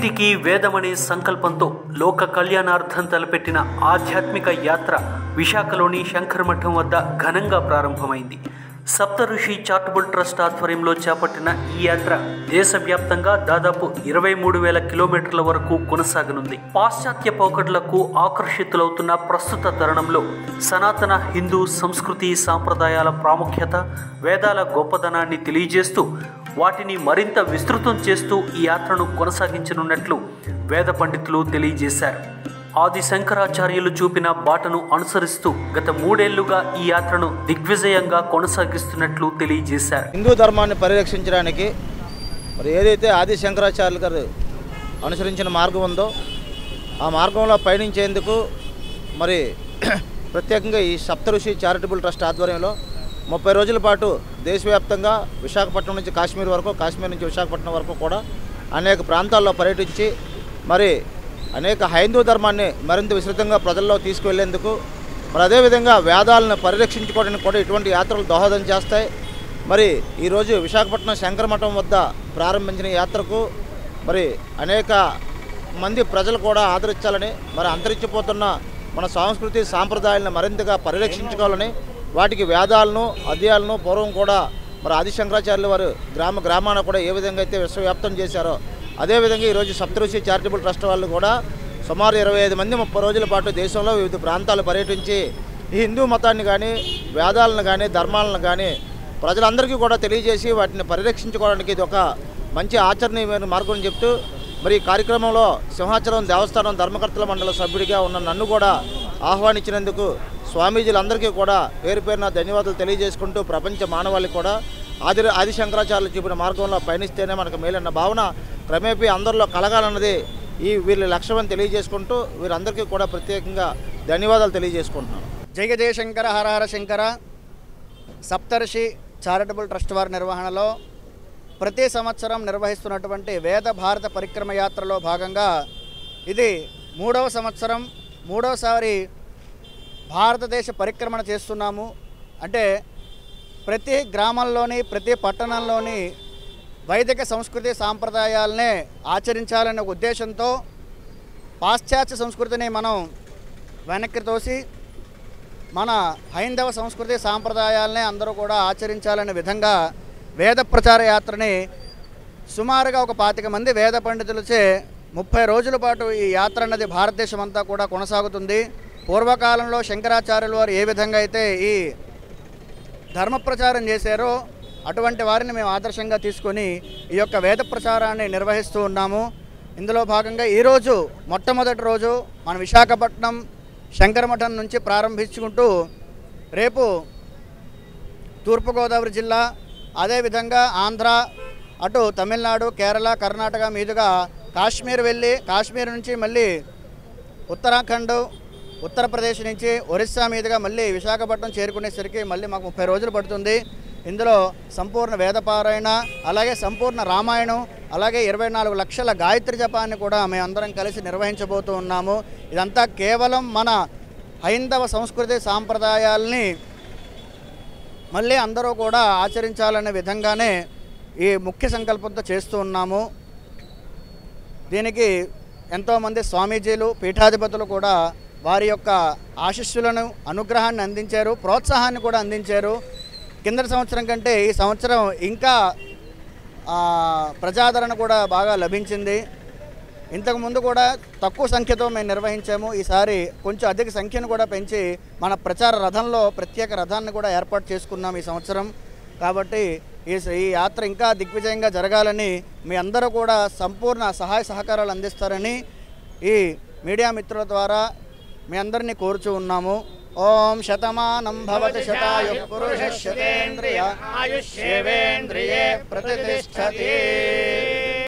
ఇంటికి వేదమనే సంకల్పంతో లోక కళ్యాణార్థం తలపెట్టిన ఆధ్యాత్మిక యాత్ర విశాఖలోని శంకర్ మఠం వద్ద ఘనంగా ప్రారంభమైంది. సప్త ఋషి చారిటబుల్ ట్రస్ట్ ఆధ్వర్యంలో చేపట్టిన ఈ యాత్ర దేశవ్యాప్తంగా దాదాపు 23,000 కిలోమీటర్ల వరకు కొనసాగనుంది. పాశ్చాత్య పోకడలకు ఆకర్షితులవుతున్న ప్రస్తుత తరుణంలో సనాతన హిందూ సంస్కృతి సాంప్రదాయాల ప్రాముఖ్యత, వేదాల గొప్పదనాన్ని తెలియజేస్తూ వాటిని మరింత విస్తృతం చేస్తూ ఈ యాత్రను కొనసాగించనున్నట్లు వేద పండితులు తెలియజేశారు. ఆది శంకరాచార్యులు చూపిన బాటను అనుసరిస్తూ గత 3 ఏళ్లుగా ఈ యాత్రను దిగ్విజయంగా కొనసాగిస్తున్నట్లు తెలియజేశారు. హిందూ ధర్మాన్ని పరిరక్షించడానికి మరి ఏదైతే ఆది శంకరాచార్యులు గారు అనుసరించిన మార్గం ఉందో ఆ మార్గంలో పయనించేందుకు మరి ప్రత్యేకంగా ఈ సప్త ఋషి చారిటబుల్ ట్రస్ట్ ఆధ్వర్యంలో 30 రోజుల పాటు దేశవ్యాప్తంగా విశాఖపట్నం నుంచి కాశ్మీర్ వరకు, కాశ్మీర్ నుంచి విశాఖపట్నం వరకు కూడా అనేక ప్రాంతాల్లో పర్యటించి మరి అనేక హైందూ ధర్మాన్ని మరింత విస్తృతంగా ప్రజల్లో తీసుకువెళ్లేందుకు మరి అదేవిధంగా వేదాలను పరిరక్షించుకోవడానికి కూడా ఇటువంటి యాత్రలు దోహదం చేస్తాయి. మరి ఈరోజు విశాఖపట్నం శంకర మఠం వద్ద ప్రారంభించిన యాత్రకు మరి అనేక మంది ప్రజలు కూడా ఆదరించాలని, మరి అంతరించిపోతున్న మన సంస్కృతి సాంప్రదాయాలను మరింతగా పరిరక్షించుకోవాలని, వాటికి వేదాలను అధ్యాయాలను పూర్వం కూడా మరి ఆది శంకరాచార్యుల వారు గ్రామాన కూడా ఏ విధంగా అయితే విశ్వవ్యాప్తం చేశారో అదేవిధంగా ఈరోజు సప్తఋషి చారిటబుల్ ట్రస్ట్ వాళ్ళు కూడా సుమారు 25 మంది 30 రోజుల పాటు దేశంలో వివిధ ప్రాంతాలు పర్యటించి ఈ హిందూ మతాన్ని కానీ వేదాలను కానీ ధర్మాలను కానీ ప్రజలందరికీ కూడా తెలియజేసి వాటిని పరిరక్షించుకోవడానికి ఇది ఒక మంచి ఆచరణీయమైన మార్గం చెప్తూ మరి ఈ కార్యక్రమంలో సింహాచలం దేవస్థానం ధర్మకర్తల మండల సభ్యుడిగా ఉన్న నన్ను కూడా ఆహ్వానించినందుకు స్వామీజీలందరికీ కూడా పేరు పేరున ధన్యవాదాలు తెలియజేసుకుంటూ ప్రపంచ మానవాళికి కూడా ఆది శంకరాచార్యులు చూపిన మార్గంలో పయనిస్తేనే మనకు మేలన్న భావన క్రమేపీ అందరిలో కలగాలన్నది ఈ వీళ్ళ లక్ష్యమని తెలియజేసుకుంటూ వీరందరికీ కూడా ప్రత్యేకంగా ధన్యవాదాలు తెలియజేసుకుంటున్నాను. జయ జయ శంకర, హర హర శంకర. సప్తర్షి చారిటబుల్ ట్రస్ట్ వారి నిర్వహణలో ప్రతి సంవత్సరం నిర్వహిస్తున్నటువంటి వేద భారత పరిక్రమ యాత్రలో భాగంగా ఇది 3వ సంవత్సరం, 3వ సారి భారతదేశ పరిక్రమణ చేస్తున్నాము. అంటే ప్రతి గ్రామంలోని ప్రతి పట్టణంలోని వైదిక సంస్కృతి సాంప్రదాయాలనే ఆచరించాలనే ఉద్దేశంతో పాశ్చాత్య సంస్కృతిని మనం వెనక్కి తోసి మన హైందవ సంస్కృతి సాంప్రదాయాలనే అందరూ కూడా ఆచరించాలనే విధంగా వేద ప్రచార యాత్రని సుమారుగా ఒక 25 మంది వేద పండితులచే 30 రోజుల పాటు ఈ యాత్ర అన్నది భారతదేశం అంతా కూడా కొనసాగుతుంది. పూర్వకాలంలో శంకరాచార్యుల వారు ఏ విధంగా అయితే ఈ ధర్మ ప్రచారం చేశారో అటువంటి వారిని మేము ఆదర్శంగా తీసుకొని ఈ యొక్క వేద ప్రచారాన్ని నిర్వహిస్తూ ఉన్నాము. ఇందులో భాగంగా ఈరోజు మొట్టమొదటి రోజు మన విశాఖపట్నం శంకరమఠం నుంచి ప్రారంభించుకుంటూ రేపు తూర్పుగోదావరి జిల్లా, అదేవిధంగా ఆంధ్ర, అటు తమిళనాడు, కేరళ, కర్ణాటక మీదుగా కాశ్మీర్ వెళ్ళి కాశ్మీర్ నుంచి మళ్ళీ ఉత్తరాఖండ్, ఉత్తరప్రదేశ్ నుంచి ఒరిస్సా మీదుగా మళ్ళీ విశాఖపట్నం చేరుకునేసరికి మళ్ళీ మాకు 30 రోజులు పడుతుంది. ఇందులో సంపూర్ణ వేదపారాయణ, అలాగే సంపూర్ణ రామాయణం, అలాగే 24 లక్షల గాయత్రి జపాన్ని కూడా మేమందరం కలిసి నిర్వహించబోతూ ఉన్నాము. ఇదంతా కేవలం మన హైందవ సంస్కృతి సాంప్రదాయాల్ని మళ్ళీ అందరూ కూడా ఆచరించాలనే విధంగానే ఈ ముఖ్య సంకల్పంతో చేస్తూ ఉన్నాము. దీనికి ఎంతోమంది స్వామీజీలు, పీఠాధిపతులు కూడా వారి యొక్క ఆశీస్సులను, అనుగ్రహాన్ని అందించారు, ప్రోత్సాహాన్ని కూడా అందించారు. కిందటి సంవత్సరం కంటే ఈ సంవత్సరం ఇంకా ప్రజాదరణ కూడా బాగా లభించింది. ఇంతకుముందు కూడా తక్కువ సంఖ్యతో మేము నిర్వహించాము, ఈసారి కొంచెం అధిక సంఖ్యను కూడా పెంచి మన ప్రచార రథంలో ప్రత్యేక రథాన్ని కూడా ఏర్పాటు చేసుకున్నాం ఈ సంవత్సరం. కాబట్టి ఈ యాత్ర ఇంకా దిగ్విజయంగా జరగాలని మీ అందరూ కూడా సంపూర్ణ సహాయ సహకారాలు అందిస్తారని ఈ మీడియా మిత్రుల ద్వారా మీ అందరినీ కోరుచూ ఉన్నాము. ఓం శతమానం భవతి శతాయు పురుష శతేంద్రియ ఆయుష్యేవేంద్రియే ప్రతిష్ఠతే.